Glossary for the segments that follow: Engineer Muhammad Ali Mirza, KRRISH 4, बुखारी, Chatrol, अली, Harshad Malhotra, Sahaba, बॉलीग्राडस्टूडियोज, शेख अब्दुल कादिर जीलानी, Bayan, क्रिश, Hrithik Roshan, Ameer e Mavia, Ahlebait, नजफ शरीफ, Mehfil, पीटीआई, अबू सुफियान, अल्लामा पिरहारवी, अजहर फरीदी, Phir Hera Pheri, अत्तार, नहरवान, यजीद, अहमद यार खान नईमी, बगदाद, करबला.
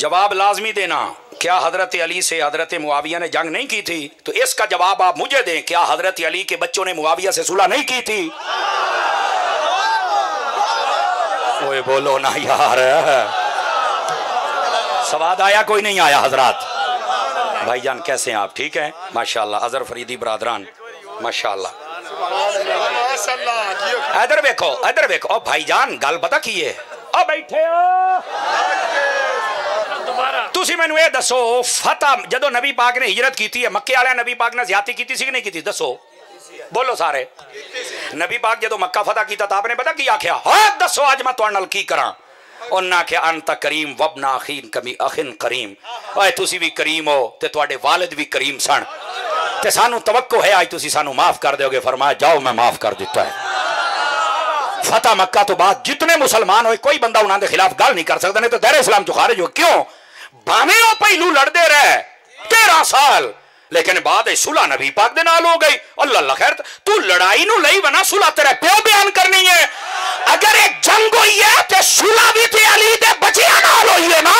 जवाब लाजमी देना, क्या हजरत अली से हजरत मुआविया ने जंग नहीं की थी? तो इसका जवाब आप मुझे दें, क्या हजरत अली के बच्चों ने मुआविया से सुलह नहीं की थी? कोई बोलो ना यार, सवाद आया कोई नहीं आया? हजरत भाईजान कैसे हैं आप? ठीक हैं माशाल्लाह। अजहर फरीदी बरादरान माशाल्लाह। इधर देखो, इधर देखो। ओ भाईजान गल पता की है? ओ बैठे तुसी मैनू ये दसो, फतह जदों नबी पाक ने हिजरत की है, मक्के वाले नबी पाक ने ज्यादती की थी कि नहीं की थी? दसो बोलो सारे। नबी पाक जदों मक्का फतह किया तो आपने पता की आख्या? हाँ दसो अज मैं तुहाडे नाल की करां? उन्हें आख्या अंत करीम वबना अखीन कमी अखिन करीम। ओए तुसी भी करीम हो ते तुहाडे वालिद भी करीम सन, ते सानू तवक्को है अज तुसी सानू माफ कर दोगे। फरमाया जाओ मैं माफ कर दिता है। फतह मक्का तो बाद जितने मुसलमान होए कोई बंदा उन्होंने खिलाफ गल नहीं कर सकता, नहीं तो दायरे इस्लाम चो खारिज हो। क्यों? भावे वो पहलू लड़ते रहे 13 साल, लेकिन बाद सुलह नबी पाक दे नाल हो गई। अल्लाह अल्लाह खैर, तू लड़ाई नू लई बना, सुलह तेरे प्यो बयान करनी है। अगर एक जंग हुई है ते सुलह भी ते अली दे बचिया नाल हुई है ना।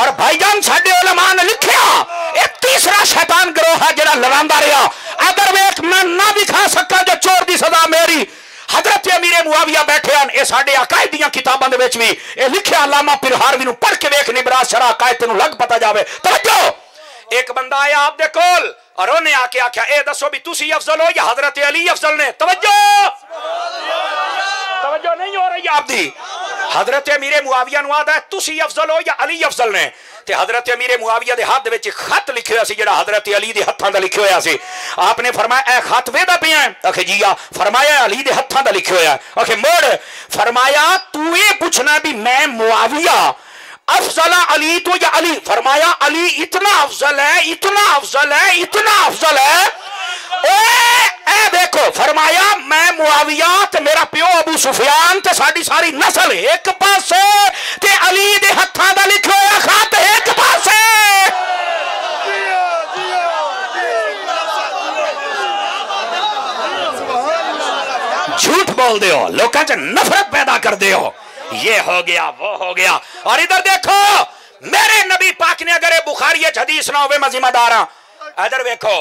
और भाईजान साडे उलमा ने लिखया ये तीसरा शैतान ग्रोह है जेड़ा लड़ांदा रहा। अगर वे एक मैं ना दिखा सका जो चोर दी सदा मेरी, हजरत अमीर मुआविया बैठे हैं। ये साडे अकायदियां किताबां दे विच भी ये लिखया, अल्लामा पिरहारवी नू पढ़ के वेख निबराज शरा अकायद तैनू लग पता जावे। तवज्जो, एक बंदा आया आप दे कोल और ओने आके आख्या ए दसो भी तुसी अफजल हो या हजरत अली अफजल ने? तवज्जो तवज्जो नहीं हो रही आप दी। हजरत अमीर मुआविया नू आदा तुसी अफजल हो या अली अफजल ने? ते हजरत अमीर मुआविया दे हाथ विच खत लिखे होया सी जेड़ा हजरत अली दे हत्थां दा लिखे होया सी। आपने फरमाया ए खत वेदा पिया है? आखे जी आ। फरमाया अली दे हत्थां दा लिखे होया। आखे मोड़। फरमाया तू ये पूछना भी मैं मुआविया अफजल अली तो या अली? फरमाया अली इतना अफजल है, इतना अफजल है, इतना अफजल है। ए देखो, फरमाया मैं मुआविया ते मेरा प्यो अबू सुफियान ते साडी सारी नस्ल एक पासे, ते अली दे हत्थां दा लिखो या खत एक पासे। झूठ बोल दे हो, लोकां च नफरत पैदा कर दे हो, ये हो गया वो हो गया। और इधर देखो मेरे नबी पाक ने, अगर बुखारी हदीस ना होवे मैं जिम्मेदार हां। इधर देखो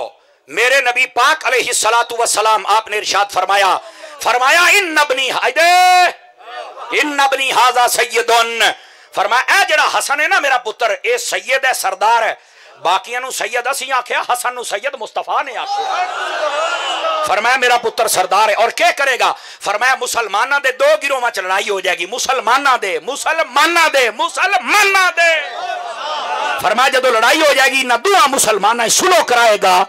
मेरे नबी पाक अलैहि सलातु वसलाम आपने इरशाद फरमाया, फरमाया इन नबनी हाजा सैयदुन। फरमाया ए जड़ा हसन है ना मेरा पुत्र, ए सैयद है सरदार है। बाकियां नू सैयद असी आख्या, हसन नू सैयद मुस्तफा ने आख्या। फरमाया मेरा पुत्र सरदार है और क्या करेगा? फरमाया मुसलमाना दे दो गिरोह में लड़ाई हो जाएगी, मुसलमाना दे। फरमाया जब लड़ाई हो जाएगी ना दुआ मुसलमान सुलह कराएगा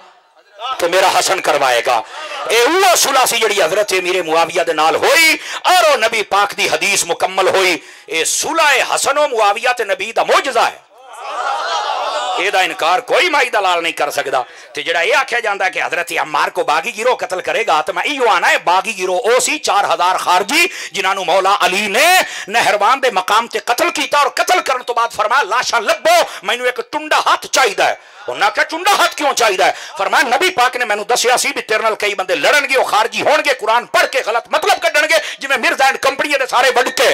तो मेरा हसन करवाएगा। ए सुलह सी जड़ी हजरत अमीर मुआविया दे नाल होई और ओ नबी पाक दी हदीस मुकम्मल होई। ए सुलह हसन ओ मुआविया ते नबी दा मौजज़ा है, एदा इनकार कोई माई दलाल नहीं कर सकदा। ते जड़ा ए आख्या जांदा कि हजरत अम्मार को बागी गिरोह कत्ल करेगा तो मैं इयो आना है। बागी गिरोह ओ सी 4000 खारजी जिन्हां मौला अली ने नहरवान दे मकाम ते कत्ल कीता और कत्ल करन तो बाद फरमाया लाशा लभो, मैनू एक टुंडा हाथ चाहिदा है। उन्हें क्या चुंडा हाथ क्यों चाहिए? फरमान नबी पाक ने मैंने दसिया सी भी तेरे नाल कई बंदे लड़नगे, वो खारजी होणगे, कुरान पढ़ के गलत मतलब कढ़णगे जिवें मिर्ज़ा एंड कंपनी दे सारे वड़ के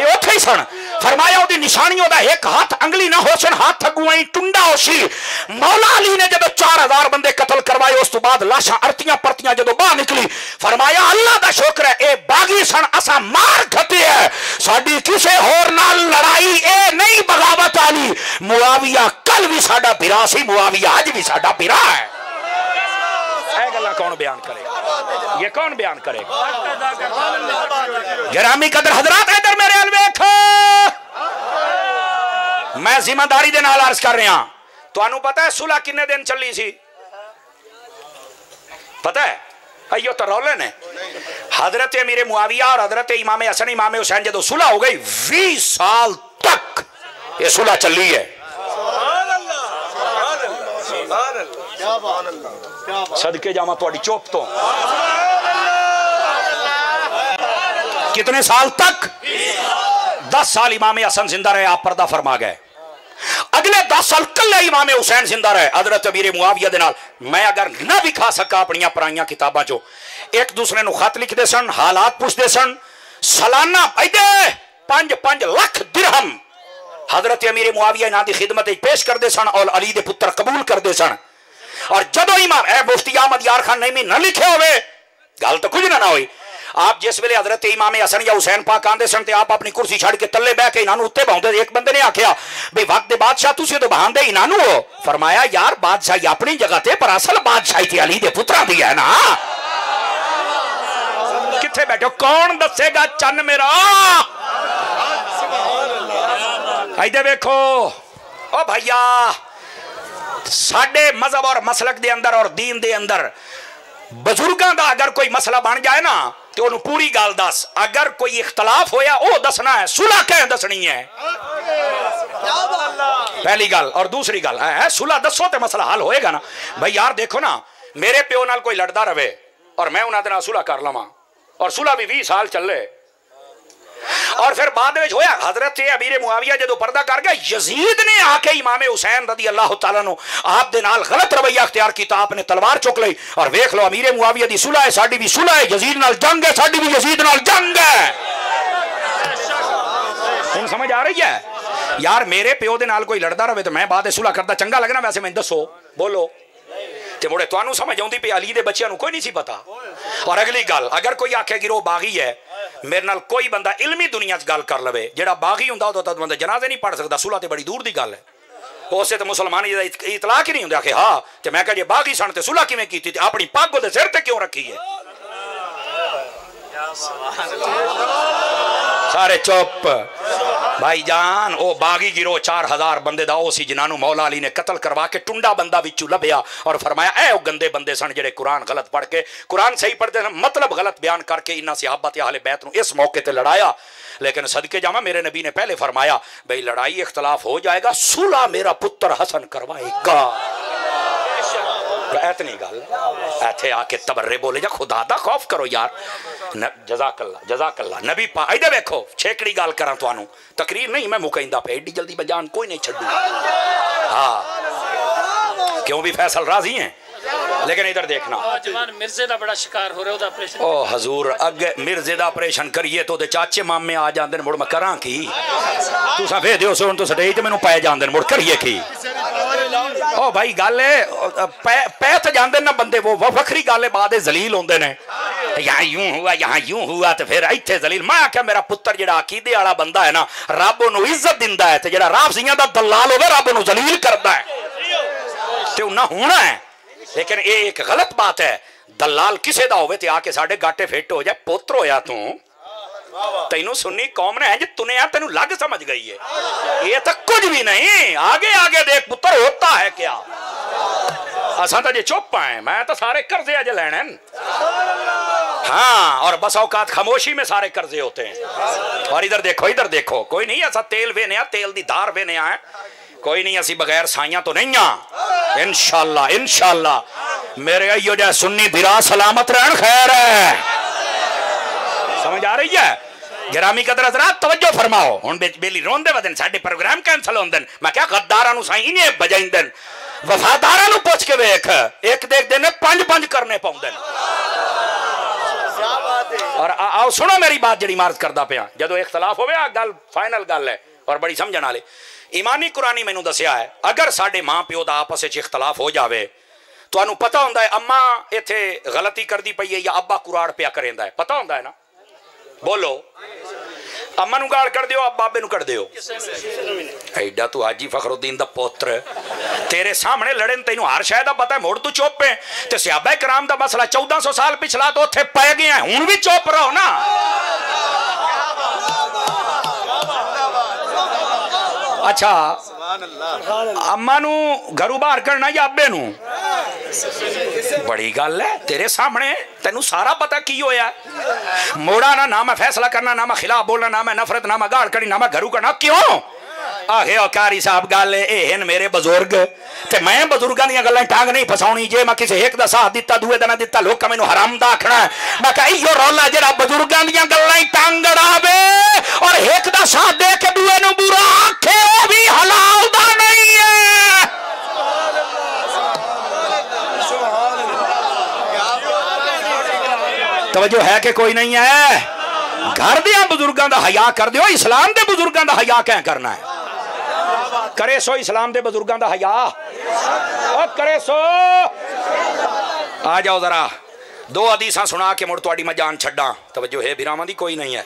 ये ओथे ही सन। फरमाया उहदी निशानियों दा एक हाथ अंगली ना होसन, हाथ अगुआं ही टुंडा होसी। मौला अली ने जब 4000 बंदे कतल करवाए उस तो बाद लाशां अरतियां परतियां जदों बाहर निकली, फरमाया अल्लाह दा शुक्र है ए बागी सन, असा मार खते है, साडी किसे होर नाल लड़ाई ए नहीं। बगावत अली मुआविया कल भी साडा पिरा सी, मुआविया अज भी साडा पिरा है। ए गल्लां कौन बयान करे? ये कौन बयान करेगा? गिरामी कदर हजरात इधर मेरे अल वेखो, मैं जिम्मेदारी दे नाल अर्ज कर रहा। तुहानू पता है सुलह कितने दिन चली सी? पता है? अयो तो रौले ने। हजरत अमीर मुआविया और हजरत इमाम हसन इमाम हुसैन जब सुलह हो गई 20 साल तक ये सुलह चली है। सदके जावा तुहाडी चुप तो। कितने साल तक? 10 साल इमाम हसन जिंदा रहे, आप पर्दा फरमा गए। अगले 10 साल कल्ले इमाम हुसैन जिंदा रहे हजरत अमीर मुआविया दे नाल। मैं अगर ना दिखा सका अपनी पुरानी किताबों चो, एक दूसरे को खत लिखते सन, हालात पूछते सन, सालाना पैदे 5-5 लाख दिरहम हजरत अमीर मुआविया इन्हां दी खिदमत पेश करते सन और अली दे पुत्र कबूल करते सन। और जदों इमाम ए मुफ्ती अहमद यार खान नईमी न लिखे होवे गल तो कुछ ना होई। आप जिस वेले हजरत इमाम हसन या हुसैन पाक आंदे सन ते आप अपनी कुर्सी छड़ के तले बह के इन्होंने उत्ते बहांदे। एक बंदे ने आख्या बे वक्त बादशाह तुसी तो बहांदे इन्होंने हो। फरमाया यार बादशाही अपनी जगह ते पर असल बादशाही थी अली दे पुत्रा दी है ना। किथे बैठो कौन दसेगा चन्न मेरा इधर देखो ओ भैया साडे मजहब और मसलक दे अंदर और दीन दे अंदर बुजुर्गों का अगर कोई मसला बन जाए ना तो उन्होंने पूरी गाल दस। अगर कोई इख्तलाफ होया वो दसना है सुलह कह दसनी है पहली गल। और दूसरी गल है सुलह दसो तो मसला हल होएगा ना। भाई यार देखो ना मेरे प्यो नाल कोई लड़दा रहे और मैं उन्होंने सुलह कर लवां और सुलह भी 20 साल चले और फिर बाद में होया हजरत अमीर मुआविया जो पर्दा कर गया यजीद ने आके इमाम हुसैन रदी अल्लाह तआला नु आप दे नाल गलत रवैया अख्तियार किया आपने तलवार चुक ली और वेख लो अमीर मुआविया दी सुलह है साडी भी सुलह है यजीद नाल जंग है साडी भी यजीद नाल जंग है। तुम समझ आ रही है यार मेरे प्यो दे नाल कोई लड़दा रहे तो मैं बाद सुलह करता चंगा लगना। वैसे मैं दसो बोलो ते मुड़े तुहानू समझ आउंदी पई अली दे बच्चियां नू कोई नहीं सी पता। और अगली गल अगर कोई आखे कि रो बागी है मेरे नाल कोई बंदा इलमी दुनिया च गल कर लवे जेड़ा बागी हुंदा ओदा तां बंदा जनाजे नहीं पढ़ सकदा सुलह ते बड़ी दूर दी गल है। उसे ते मुसलमान दा इतलाक ही नहीं हुंदा कि हां ते मैं कह जे बागी सन ते सुलह किवें कीती ते अपनी पग ओदे सिर ते क्यों रखी है। सारे चुप भाई जान। ओ बागी गिरो 4000 बंदे दा ओ सी जिन्हां मौला अली ने कतल करवा के टुंडा बंदा विचू लभ्या और फरमाया ऐ ओ गंदे बंदे सन जेड़े कुरान गलत पढ़ के कुरान सही पढ़दे सन मतलब गलत बयान करके इन्हां सहाबा ते अहले बैत नूं इस मौके ते लड़ाया। लेकिन सदके जावां मेरे नबी ने पहले फरमाया भाई लड़ाई इख्तलाफ हो जाएगा सुलह मेरा पुत्र हसन करवाएगा। इतनी गल ऐथे आके तबर्रे बोले जा खुदा दा खौफ करो यार। जजाकल्ला नबी पा इधर देखो छेकड़ी गल करा तुहानू तकरीर नहीं मैं मुकईंदा पे एडी जल्दी बजान कोई नहीं छड्डू। हां क्यों भी फैसल राजी हैं लेकिन इधर देखना जवान मिर्जे दा बड़ा शिकार हो रहा ओदा ऑपरेशन। ओ हुजूर अगे मिर्जे दा ऑपरेशन करिए तो ओदे चाचे मामे आ जांदे ने मुड़ मैं करां की तुसा भेज दियो सोन तो स्टेज ते मेनू पाए जांदे ने मुड़ करिए की। ओ भाई गल पैथ जाते ना बंदे वो वखरी गल बाद जलील होंदे ने यहाँ यूं हुआ तो फिर इतने जलील। मैं आख्या मेरा पुत्र जेड़ा अकीदे वाला बंदा है ना रब नू इज्जत दिंदा है ते जेड़ा राफजियां दा दलाल होवे रब नू जलील करदा है ते उन्ना होना है। लेकिन ये एक गलत बात है दलाल किसे दा होवे ते आके साडे गाटे फिट हो जाए पुत्र होया तू तेनू सुन्नी कौम ने है तुने तेनू लग समझ गई है ये तो कुछ भी नहीं आगे आगे देख पुत्र होता है क्या। असा तो जे चुप आए मैं तो सारे कर्जे अजे लेने हाँ और बस औकात खामोशी में सारे कर्जे होते हैं। और इधर देखो कोई नहीं ऐसा तेल वेने तेल दी धार वेने आए कोई नहीं असी बगैर साइया तो नहीं हाँ इंशाल्लाह मेरे यो जे सुन्नी भिरा सलामत रहन खैर है। समझ आ रही है गिरामी कदर हज़रात तवज्जो फरमाओ हुण बेली रोंदे वदन साडे प्रोग्राम कैंसल होंदन मैं क्या गद्दारां नूं साईं इने बजाइंदन वफादारां नूं पुछ के वेख एक देखदे ने 5-5 करने पौंदन। और आओ सुनो मेरी बात जिहड़ी मार्ज करदा पिया जदों इख्तलाफ होवे आ गल फाइनल गल है और बड़ी समझण वाले ईमानी कुरानी मैनूं दस्या है अगर साडे मां पिओ दा आपस विच इख्तलाफ हो जावे तुहानूं पता हुंदा है अम्मा इत्थे गलती करदी पई है या अब्बा कुराड़ पिया करदा है पता हुंदा है ना बोलो अम्मा नू गाल कर दियो आप बाबे नू कर दियो एडा तू हाजी फखरुद्दीन दा पोत्र तेरे सामने लड़न तेनू हर शायद पता है मुड़ तू चुप है ते सहाबा कराम दा मसला 1400 साल पिछला तो उथे पै गया हुण भी चुप रहो ना। अच्छा अम्मा नू घरों बाहर करना या अब्बे नू बड़ी गल है तेरे सामने तेनू सारा पता की होया मोड़ा ना ना मैं फैसला करना ना मैं खिलाफ बोलना ना मैं नफरत ना मैं गाल कड़ी ना मैं घरू करना क्यों आखे औकारी साहब गल एहन मेरे बजुर्ग ते मैं बजुर्गों दी गल्लां टांग नहीं फसाउणी जे मैं किसी एक दा साथ दिता दूए दा ना दिता लोकां मैनू हराम दा आखना मैं कहा इहो रौला जेड़ा बजुर्गों दी गल्लां टांग अड़ावे और एक दा साथ दे के दूए नू बुरा आखे ओ भी हलाल दा नहीं है। तवज्जो है कि कोई नहीं है घर दिया बुजुर्गों का हया कर दो, इस्लाम के बुजुर्गों का हया क्या करना है, करे सो इस्लाम के बुजुर्गों का हया और करे सो। आ जाओ जरा दो हदीसा सुना के मुड़ तुहाडी मैं जान छड्डा। तवज्जो है बिरामा दी कोई नहीं है,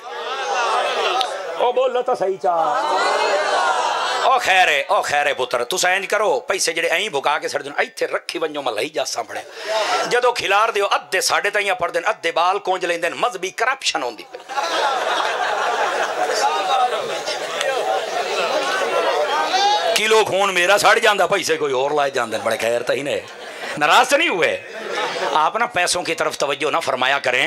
ओ बोलो तो सही चा। ओ खैर है पुत्र तुसा इंज करो पैसे जेडे ऐं भुका के सड़न इत्थे रखी वंजो मैं लई जा सामने जदों खिलार दियो अद्धे साढ़े ताईं पड़दे अद्धे बाल कोंज लैंदे मजहबी करप्शन होंदी। किलो खून मेरा सड़ जांदा पैसे कोई और लाए जांदे। बड़े खैर ताईं ने नाराज नहीं हुए। आप ना पैसों की तरफ तवज्जो ना फरमाया करें,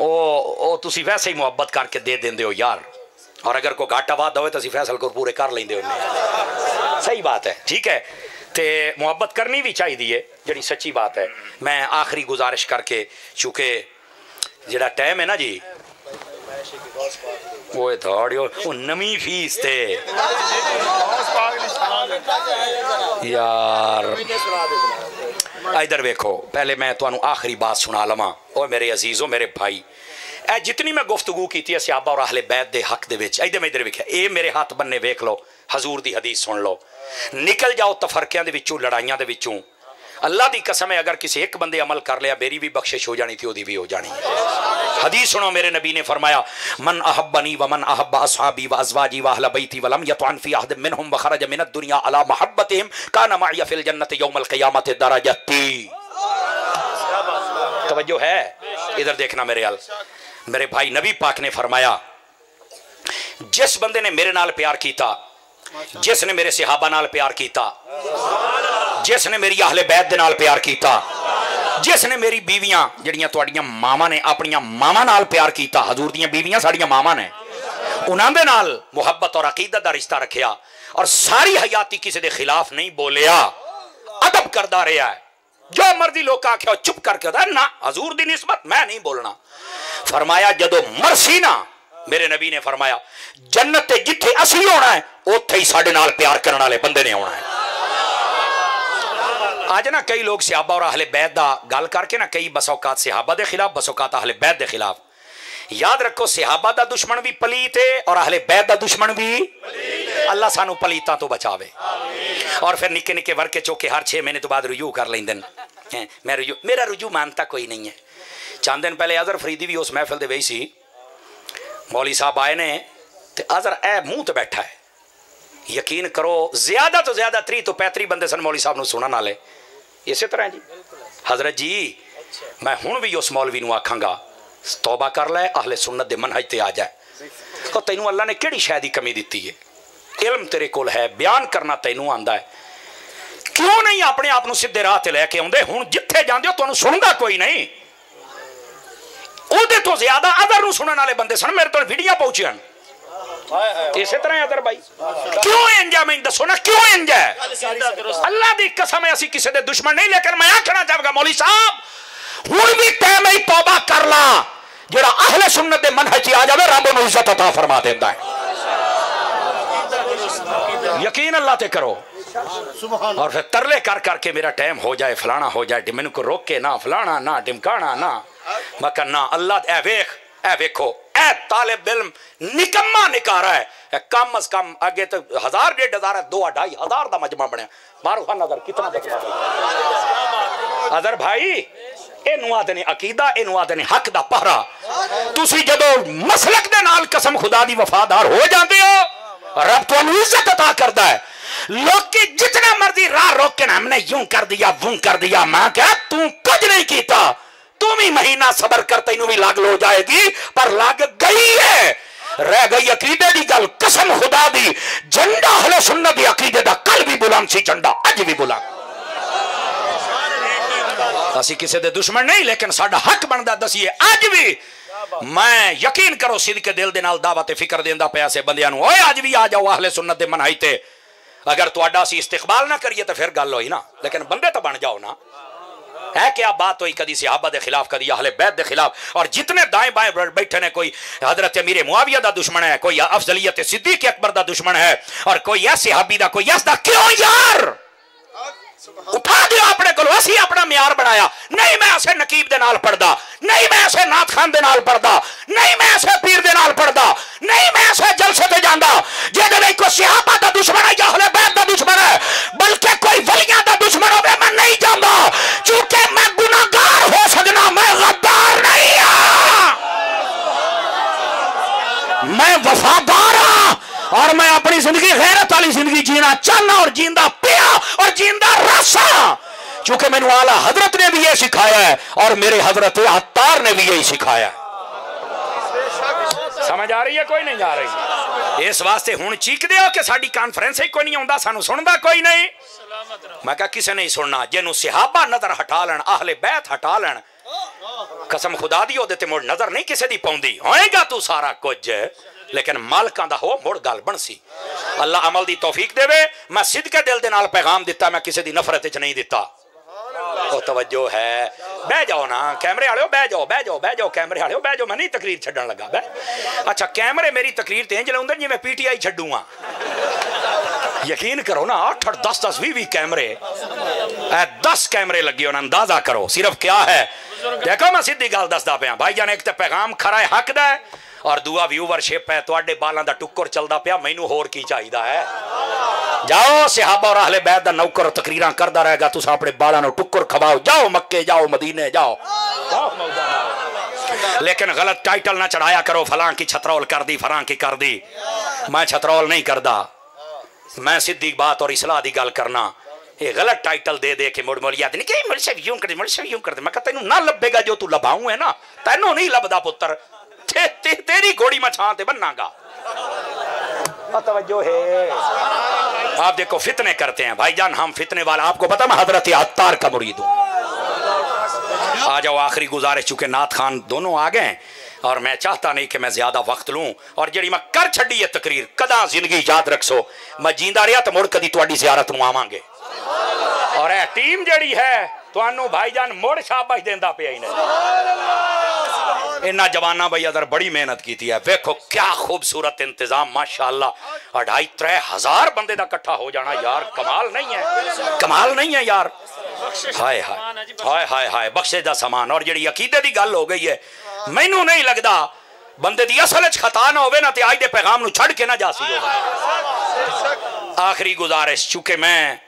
ओ तुसी वैसे ही मुहब्बत करके दे देंदे हो यार, और अगर कोई घाटा वादा हो तो असी फैसल को पूरे कर लेंगे। सही बात है, ठीक है, तो मुहब्बत करनी भी चाहिए जी, सच्ची बात है। मैं आखिरी गुजारिश करके चूँकि जड़ा टाइम है ना जी वो थोड़ी नवी फीस थे यार। इधर वेखो पहले मैं तुहानू आखिरी बात सुना लवां। और मेरे अजीजों मेरे भाई ए जितनी मैं गुफ्तगू की सहाबा और अहले बैत दे हक दे विच इधर मैं इधर वेख्या ए मेरे हाथ बन्ने वेख लो, हजूर दी हदीस सुन लो, निकल जाओ तफरकियां दे विचों लड़ाइयां दे विचों। अल्लाह दी कसम है अगर किसी एक बंदे अमल कर लिया मेरी भी बख्शिश हो जानी थी, ओदी भी हो जानी। हदीस सुनो, मेरे नबी ने फरमाया मन अहब्बनी व मन अहब्बा असहाबी व अज़वाजी व अहल बैती व लम यतअन फी अहद मिनहुम व खरज मिन अद-दुनिया अला महब्बतिहिम काना मअ फिल जन्नति यौमल क़ियामत दरजती। तवज्जो है, इधर देखना मेरे हाल मेरे भाई। नबी पाक ने फरमाया जिस बंदे ने मेरे नाल प्यार किया, जिसने मेरे सहाबा नाल प्यार किया, जिसने मेरी अहले बैत दे नाल प्यार किया, जिसने मेरी बीवियां जड़ियां तुहाडियां मावां ने अपनियां मावां नाल प्यार किया, हजूर दियां बीवियां साड़ियां मावां ने, उन्हां दे नाल मुहब्बत और अकीदत दा रिश्ता रखिया और सारी हयाती किसी दे खिलाफ नहीं बोलिया, अदब करदा रहा है, जो मर्जी लोग आखिया चुप करके ना हजूर दी निस्बत मैं नहीं बोलना। फरमाया जदों मरसी ना, मेरे नबी ने फरमाया जन्नत जिथे असी होना है उत्थे ही साडे नाल प्यार करने वाले बंदे ने आना है। आज ना कई लोग सहाबा और अहले बैत दा गल करके ना कई बसौकात सहाबा दे खिलाफ बसौकात अहले बैत दे खिलाफ। याद रखो सहाबा दा दुश्मन भी पलीत है और अहले बैत दा दुश्मन भी। अल्लाह सानू पलीतां तो बचावे। और फिर निके निके वर्के चौके हर 6 महीने तो बाद रुजू कर लेंदे हैं। मैं रुजू मेरा रुजू मानता कोई नहीं है। चंद दिन पहले अजहर फरीदी भी उस महफिल दे वही सी, मौली साहब आए ने तो अजहर ए मूँह तो बैठा है, यकीन करो ज्यादा तो ज्यादा 30 तो 35 बंदे सन मौली साहब नूं सुनन वाले। इस तरह जी हजरत जी मैं हुण भी उस मौलवी नूं आखांगा तौबा कर लै, अहले सुन्नत दे मनहज ते आ जाए। और तैनूं अल्लाह ने किहड़ी शै दी कमी दित्ती है? इल्म तेरे कोल है, बयान करना तैनूं आंदा है, क्यों नहीं अपने आप नूं सीधे राह ते लैके आउंदे? हुण जिथे जांदे हो तुहानूं सुनदा कोई नहीं। ओहदे तो ज्यादा अदर नूं सुनन वाले बंदे सन, मेरे तों वीडियो पहुंचियां। इसे तरह अदर भाई क्यों इंजा? मैं दसो ना क्यों इंजा? अल्लाह दी कसम है असी किसी दे दुश्मन नहीं, लेकिन मैं आखना चाहूंगा मौली साहब हुण भी टाइम ही तौबा कर ला, जेड़ा अहले सुन्नत दे मनहज आ जावे रब नूं इज्जत अता फरमा देंदा है। यकीन अल्लाह ते करो। और फिर तरले कर करके मेरा टाइम हो जाए फलाना हो जाए, मैनू को रोक के ना फलाना ना ढिमकाना ना मका ना। अल्लाह वेखो ए तालिब इल्म निकम्मा निकारा है, कम से कम आगे तो 1000 डेढ़ 1000 2 ढाई हजार का मजमा बने। मारूफा नजर कितना अदर भाई इनू आदने अकीदा, इनू आदने हक दा पहरा। तुसी जदों मसलक दे नाल कसम खुदा दी वफादार हो जाते हो रब तुहानू इज्जत अता करदा है। लोग जितना मर्जी राह रोक के ना हमने यूं कर दिया वूं कर दिया, मैं क्या तू कुछ नहीं किया, तुम ही महीना सबर कर तेनू भी लाग लो जाएगी, पर लाग गई है। रह गई अकीदे दी गल, कसम खुदा दी झंडा अहले सुन्नत दी अकीदे दा कल भी बुलंद सी, झंडा अज भी बुलंद। असी किसी दे दुश्मन नहीं, लेकिन साडा हक बनदा दसीए अज भी। मैं यकीन करो सिद्के दिल दे नाल दावा ते फिकर देंदा पिया से बंदियां नू, ओए अज भी आ जाओ अहले सुन्नत दे मनहाई ते। अगर तुहाडा असी इस्तिकबाल ना करिए तो फिर गल होई ना, लेकिन बंदे तो बन जाओ ना। है क्या बात हुई? कभी सहाबा के खिलाफ, कभी अहले बैत के खिलाफ, और जितने दाएं बाएं बैठे ने कोई हजरत अमीर मुआविया का दुश्मन है, कोई अफजलियत सिद्दीक अकबर का दुश्मन है, और कोई ऐसे सहाबी का, कोई ऐसा। क्यों यार उठा दिया अपने को, असी अपना म्यार बनाया। नहीं मैं ऐसे नकीब दे नाल पढ़दा, नहीं मैं ऐसे नाथ खान दे नाल पढ़दा, नहीं मैं ऐसे पीर दे नाल पढ़दा, नहीं मैं ऐसे जलसे ते जांदा जेदे नहीं कोई सहाबा दा दुश्मन है या अहले बैत दा दुश्मन है बल्कि कोई वलियां दा दुश्मन होवे मैं नहीं जांदा, क्योंकि मैं गुनाहगार हो सकना, मैं गद्दार नहीं हां, मैं वफादार हां और मैं अपनी जिंदगी गैरत वाली जिंदगी जीना चाहना और जींदा पिया और जींदा रसा, क्योंकि मैंने आला हजरत ने भी ये सिखाया है और मेरे हजरत अत्तार ने भी यही सिखाया है। समझ आ रही है कोई नहीं आ रही? इस वास्ते हुण चीक दियो कि साडी कॉन्फ्रेंस ही कोई नहीं आंदा, सानू सुनदा कोई नहीं। मैं कहा किसे नहीं सुनना, जिन्हू सहाबा नजर हटा लैन, अहले बैत हटा लैन, कसम खुदा दी ओदे ते मुड़ नजर नहीं किसे दी पौंदी। होएगा तू सारा कुछ लेकिन मालकां दा हो मुड़ गल बन सी। अल्लाह अमल दी तौफीक देवे। मैं सिद्के दिल दे नाल पैगाम दिता, मैं किसी दी नफरत च नहीं दिता। ओ तवज्जो है, बह जाओ ना कैमरे वाले, बह जाओ बह जाओ बह जाओ कैमरे वाले बह जाओ, मैं नहीं तकरीर छड्डन लगा। बह अच्छा कैमरे मेरी तकरीर ते इंज लाउंदे जिवें पीटीआई छड्डूंगा। यकीन करो ना 8-8, 10-10, 20-20 कैमरे, 10 कैमरे लगे होने, अंदाजा करो सिर्फ क्या है। देखो मैं सीधी गल दसदा पिया भाई जान, एक तो पैगाम खरा हक दा है और दूआ व्यूवरशिप है। तुहाडे बालां दा टुक्कर चलदा पिया, मैनू होर की चाहिदा है? जाओ सहाबा और अहले बैत दा नौकर तकरीरां करदा रहेगा, तुस अपने बालां नू टुक्कर खवाओ, जाओ मक्के जाओ मदीने जाओ, लेकिन गलत टाइटल ना चढ़ाया करो फलां की छतरौल कर दी फलां की कर दी। मैं छतरौल नहीं करदा, मैं सीधी बात और इसलाह दी गल करना। ये गलत टाइटल दे के मुड़ मुड़ याद नहीं कि मुड़ से यूं कर दे। मैं कहता तैनू ना लभेगा जो तू लभाऊं है ना, तैनू नहीं लभदा पुत्तर, तेरी घोड़ी मैं छां ते बननागा। तवज्जो है। आप देखो फितने करते हैं भाईजान, हम फितने वाला। आपको पता मैं हजरत अत्तार का मुरीद हूं। आ जाओ आखिरी गुजारिश, चूंकि नाथ खान दोनों आ गए और मैं चाहता नहीं कि मैं ज्यादा वक्त लूं, और जड़ी मैं कर छड़ी है तकरीर कदा जिंदगी याद रखसो। मैं जींदा रहा तो मुड़ कदी तुहाडी जियारत नूं आवांगे, और ए टीम जड़ी है तुहानू भाईजान मुड़ शाबाश देंदा पिया ही नहीं। इन्ना जवाना भाई अदर बड़ी मेहनत की है, देखो क्या खूबसूरत इंतजाम माशाल्लाह। 2,500-3,000 बंदे का इकट्ठा हो जाना यार कमाल नहीं है, कमाल नहीं है यार। हाय हाय हाय हाय हाय बख्शे दा समान। और जिहड़ी अकीदे दी गल हो गई है, मैनू नहीं लगता बंदे दी असल च खता ना होवे ना ते आज दे पैगाम नू छड़ के ना जासी होवे। आखिरी गुजारिश, चूंकि मैं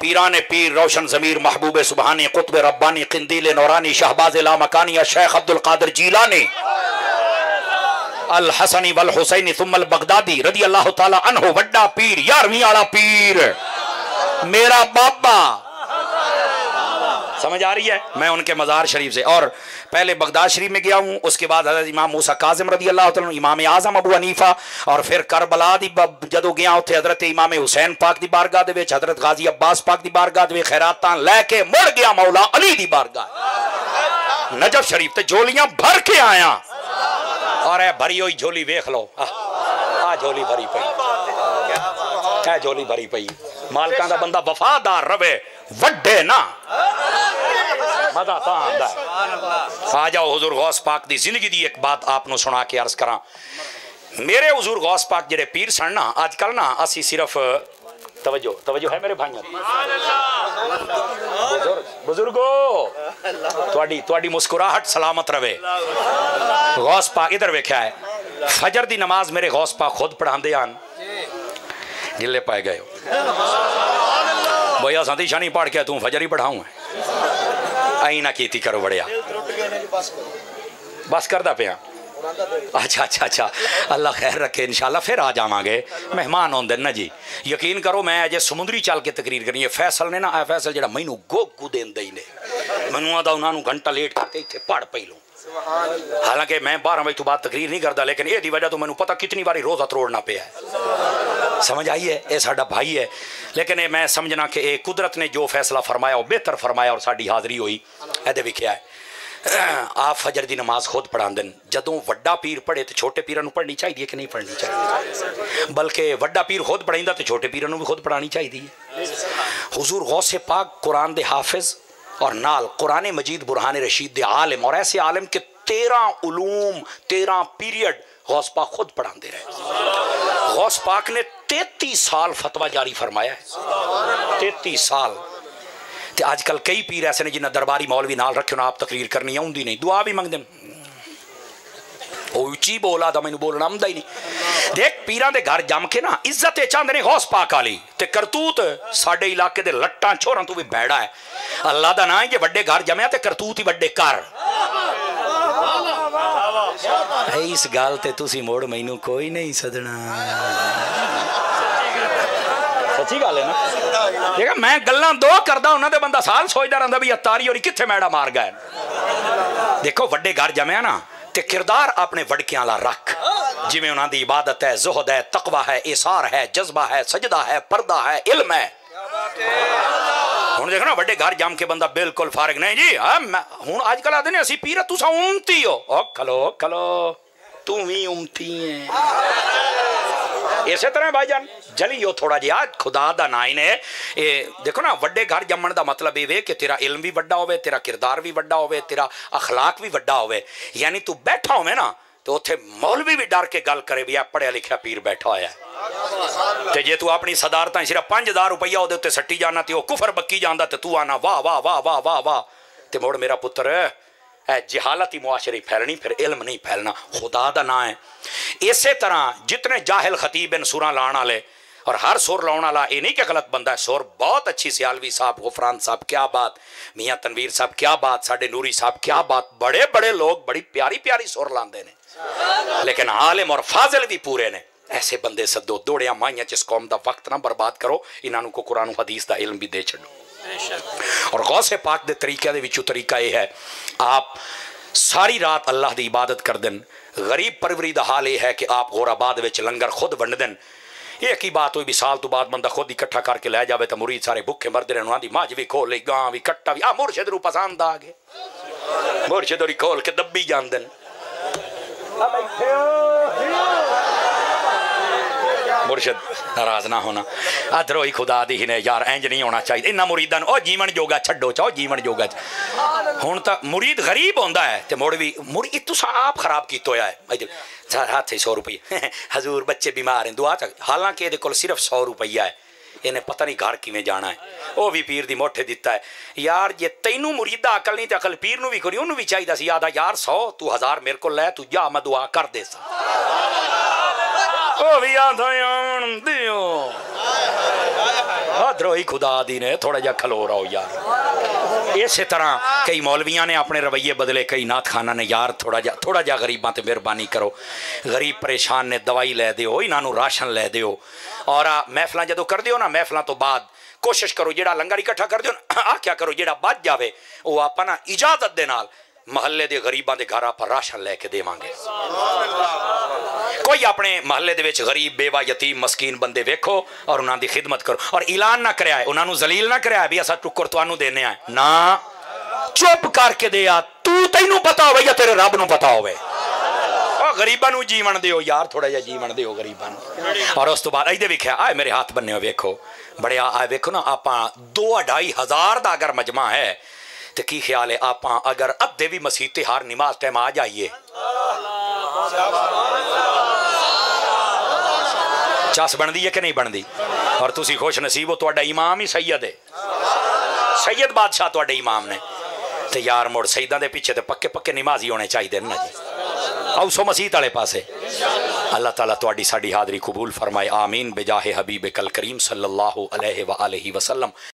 पीराने पीर रोशन जमीर महबूब सुबहानी कुतुब रब्बानी किंदील नौरानी शाहबाज ला मकानी शेख अब्दुल कादिर जीलानी अल हसनी वल हुसैनी सुम्मल बगदादी रदी अल्लाह ताला अन्हु, वड्डा पीर 11वीं वाला पीर मेरा बाबा। समझ आ रही है? मैं उनके मज़ार शरीफ से और पहले बगदाद शरीफ में गया हूँ, उसके बाद हज़रत इमाम मूसा काज़िम रज़ी अल्लाह तआला इमाम आज़म अबू हनीफा, और फिर करबला दी जदों गया उत्थे हज़रत इमाम हुसैन पाक दी बारगाह दे विच हज़रत गाजी अब्बास पाक दी बारगाह दे खैरातां लैके मुड़ गया मौला अली दी बारगाह नजफ शरीफ ते झोलियां भर के आया। और ए भरी हुई झोली वेख लो, आ झोली भरी पई, ए झोली भरी पई। मालकां दा बंदा वफादार रवे वड्डे ना, मजा तो आंदा है। आ जाओ हुजूर गौस पाक दी जिंदगी दी एक बात आपको सुना के अर्ज करा। मेरे हुजूर गौस पाक जेडे पीर सन ना, अजकल ना असी सिर्फ तवज्जो तवज्जो है मेरे भाइयों, बुजुर्गो तुहाडी तुहाडी मुस्कुराहट सलामत रवे। गौस पाक इधर वेख्या है, फजर दी नमाज मेरे गौस पाक खुद पढ़ांदे हन, गिले पाए गए भैया साथी शानी पढ़ के तू फजर ही पढ़ाऊं आई ना की करो बड़िया बस करदा पिया। अच्छा अच्छा अच्छा अल्लाह खैर रखे, इंशाल्लाह फिर आ जावांगे, मेहमान आउंदे ना जी। यकीन करो मैं अजे समुद्री चल के तकरीर करनी है। फैसल ने ना आ फैसल जेड़ा मैनू गोगू देंदा ही नहीं, मैनू आदा उन्हां नू घंटा लेट करके इत्थे पड़ पई लूं। हालांकि मैं 12 बजे तो बाद तकरीर नहीं करता, लेकिन यह वजह तो मैं पता कितनी बारी रोज़ा तोड़ना पे है। समझ आई है? ये साडा भाई है, लेकिन मैं समझना कि ये कुदरत ने जो फैसला फरमाया वो बेहतर फरमाया और साड़ी हाज़री हुई। ये विख्या है आप फजर की नमाज खुद पढ़ाते हैं, जदों वड्डा पीर पढ़े तो छोटे पीरों को पढ़नी चाहिए कि नहीं पढ़नी चाहिए, बल्कि वड्डा पीर खुद पढ़ाइंदा तो छोटे पीरों को भी खुद पढ़ानी चाहिए। हुजूर गौसे पाक कुरान के हाफिज़ और नाल कुरान मजीद बुरहान रशीद दे आलिम, और ऐसे आलिम के 13 उलूम 13 पीरियड गौस पाक खुद पढ़ाते रहे। गौस पाक ने 33 साल फतवा जारी फरमाया है, 33 साल। तो अजकल कई पीर ऐसे ने जिन्हें दरबारी मौलवी नाल रखे ना आप तकरीर करनी आउंदी नहीं, दुआ भी मंगदे ਉਹ ਉੱਚੀ ਬੋਲਾ ਤਾਂ ਮੈਨੂੰ ਬੋਲਣਾ ਆਉਂਦਾ ਹੀ ਨਹੀਂ। ਦੇਖ ਪੀਰਾਂ ਦੇ ਘਰ ਜੰਮ ਕੇ ਨਾ ਇੱਜ਼ਤ ਚਾਹੁੰਦੇ ਨੇ ਗੌਸ ਪਾਕ ਵਾਲੀ ਤੇ ਕਰਤੂਤ ਸਾਡੇ ਇਲਾਕੇ ਦੇ ਲੱਟਾਂ ਛੋਰਾਂ ਤੋਂ ਵੀ ਬੈੜਾ ਹੈ। ਅੱਲਾ ਦਾ ਨਾਂ ਹੈ ਜੇ ਵੱਡੇ ਘਰ ਜੰਮਿਆ ਤੇ ਕਰਤੂਤ ਹੀ ਵੱਡੇ ਕਰ। ਇਸ ਗੱਲ ਤੇ ਤੁਸੀਂ ਮੋੜ ਮੈਨੂੰ ਕੋਈ ਨਹੀਂ ਸਦਣਾ। ਸੱਚੀ ਗੱਲ ਹੈ ਨਾ। ਦੇਖਾ ਮੈਂ ਗੱਲਾਂ ਦੋ ਕਰਦਾ ਉਹਨਾਂ ਦੇ ਬੰਦਾ ਸਾਲ ਸੋਚਦਾ ਰਹਿੰਦਾ ਵੀ ਅਤਾਰੀ ਹੋਰੀ ਕਿੱਥੇ ਮੈੜਾ ਮਾਰ ਗਏ। ਦੇਖੋ ਵੱਡੇ ਘਰ ਜੰਮਿਆ ना किरदार अपने वड़कियां ला रख जिमें उन्हां दी इबादत है, ज़ुहद है, तकवा है, इसार है, जज्बा है, सजदा है, पर्दा है, इल्म है। हुण देखो ना वड्डे घर जाम के बंदा बिल्कुल फारग नहीं जी। हुण अजकल आदे ने असी पीर तुसा उमती हो। ओ खलो खलो तू भी उमती है। इस तरह भाई जान जलियो थोड़ा जिहा खुदा दा नाइन है। देखो ना वड्डे घर जम्मण दा मतलब ये वे कि तेरा इल्म भी वड्डा होवे, तेरा किरदार भी वड्डा होवे, तेरा अखलाक भी वड्डा होवे। यानी तू बैठा होवे ना तो उत्थे मौलवी भी डर के गल करे भी आ पढ़िया लिखिया पीर बैठा होया है। ते जे तू अपनी सदारतां सिर्फ 5000 रुपया ओदे उत्ते सट्टी जाना ते ओ कुफर बक्की जांदा ते तू आना वाह वाह वाह वाह वाह वाह। ते मोड़ मेरा पुत्र जहालत ही मुआशरे फैलनी, फिर इल्म नहीं फैलना। खुदा दा ना है। इसे तरह जितने जाहिल खतीब इन सुरां लाण वाले और हर सुर लाने वाला ये नहीं कि गलत बंदा है। सुर बहुत अच्छी सियालवी साहब, गुफरान साहब क्या बात, मियाँ तनवीर साहब क्या बात, साढ़े नूरी साहब क्या बात, बड़े बड़े लोग बड़ी प्यारी प्यारी सुर लाते हैं लेकिन आलिम और फाजिल भी पूरे ने। ऐसे बंदे सदो दौड़िया माइया जिस कौम का वक्त ना बर्बाद करो। इन्हों को कुरान हदीस का इलम भी दे छो। और गौसे पाक के तरीक़े के तरीका यह है आप सारी रात अल्लाह की इबादत कर दिन। गरीब परवरी का हाल यह है कि आप गोराबाद लंगर खुद वंड दिन। एक ही बात हुई भी साल तो बाद बंदा खुद इकट्ठा करके लै जाए तो मुरीद सारे भुखे मरते रहने। उन्होंने मझ भी खोल ली, गां भी, कट्टा भी। आ मुर्शद रू पसंद आ गए, मुर्शद रू खोल के दबी जाते। मुर्शद नाराज ना होना। अधरो ही खुदा दी ही ने यार इंज नहीं होना चाहिए। इन्ना मुरीदां ओ जीवन जोगा छड्डो चाहो जीवन जोगा। हुण तां मुरीद गरीब होंदा है ते मुड़ भी मुरीद तुसां आप खराब कीता होया है। हाथ से 100 रुपये हजूर बच्चे बीमार हैं दुआ तक। हालांकि इहदे कोल सिर्फ 100 रुपया है। इन्हें पता नहीं घर किवें जाना है। वह भी पीर दी मोठे दिता है। यार जे तैनू मुरीदा अकल नहीं तो अकल पीर नू भी करी। उन्होंने भी चाहिए सी आदा यार 100 तू 1000 मेरे को लै तू जा मैं दुआ कर दे द्रोही खुदा दी ने थोड़ा जा खलो रहो यार। इस तरह कई मौलवियां ने अपने रवैये बदले, कई नाथ खाना ने यार थोड़ा जा गरीबां ते मेहरबानी करो। गरीब परेशान ने दवाई लै दो, इन्हों राशन लै दो। और महफिल जदों कर दो ना महफिलों तो बाद कोशिश करो जो लंगर इकट्ठा कर दो आख्या करो जो बच जाए वह आप ना इजाजत दे नाल महल्ले के गरीबों के घर आप राशन लैके देवांगे। कोई अपने महल्ले दे विच गरीब बेवा यतीम मस्कीन बंदे वेखो और उन्हां दी खिदमत करो। और ऐलान ना कराया उन्हां नू जलील ना कराया भी असा टुकर तुहानू देने आ ना। चुप करके दे आ तू तैनू पता होवे या तेरे रब नू पता होवे। गरीबां नू जीवन दिओ यार थोड़ा जिहा जीवन दिओ गरीबां नू। और उस तो बाद इहदे वेखिया आए मेरे हाथ बन्ने वेखो बड़े आए वेखो ना। आपां 2500 दा अगर मजमा है तो की ख्याल है आपां अगर अद्धे भी मसीह ते हर नमाज टाइम आ जाइए चास बनती है कि नहीं बनती। और तुसी खुश नसीब हो तुहाडा इमाम ही सैयद है। सैयद बादशाह तुहाडे इमाम ने तो यार मुड़ सईदां दे पिछे तो पक्के पक्के नमाजी होने चाहिए ना जी। आओ सो मसीत वाले पासे। अल्लाह ताला तुहाडी साडी हाज़री कबूल फरमाए। आमीन बेजाहे हबीब कल करीम सल्लल्लाहु अलैहि व आलिहि वसल्लम।